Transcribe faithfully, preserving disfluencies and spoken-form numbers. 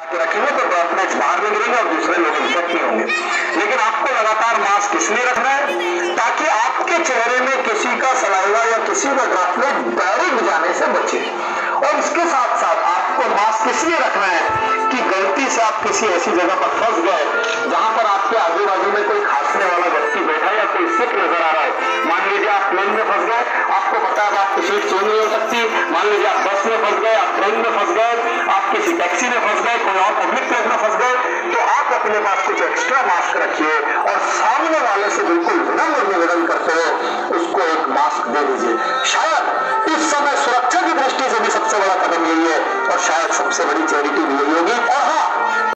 रखेंगे तो अपने बाहर में गिरेंगे और दूसरे लोग इन्फेक्ट नहीं होंगे। लेकिन आपको लगातार मास्क इसलिए रखना है ताकि आपके चेहरे में किसी का सलाइवा या किसी का ड्रॉपलेट डायरेक्ट जाने से बचे। और इसके साथ साथ आपको मास्क इसलिए रखना है कि गलती से आप किसी ऐसी जगह पर फंस गए जहां पर आपके आजू बाजू में कोई खांसने वाला व्यक्ति बैठा या कोई सिक नजर आ रहा है। मान लीजिए आप प्लेन में फंस गए, आपको पता है आपकी सीट चेंज नहीं हो सकती। मान लीजिए आप बस में फंस गए, आप ट्रेन में फंस गए, आप किसी टैक्सी में फंस गए, कोई और पब्लिक प्लेस में फंस गए, तो आप अपने पास कुछ एक्स्ट्रा मास्क रखिए और सामने वाले से बिल्कुल विनम्र निवेदन करते हुए उसको एक मास्क दे दीजिए। शायद इस समय सुरक्षा की दृष्टि से भी सबसे बड़ा कदम यही है और शायद सबसे बड़ी चैरिटी भी यही होगी।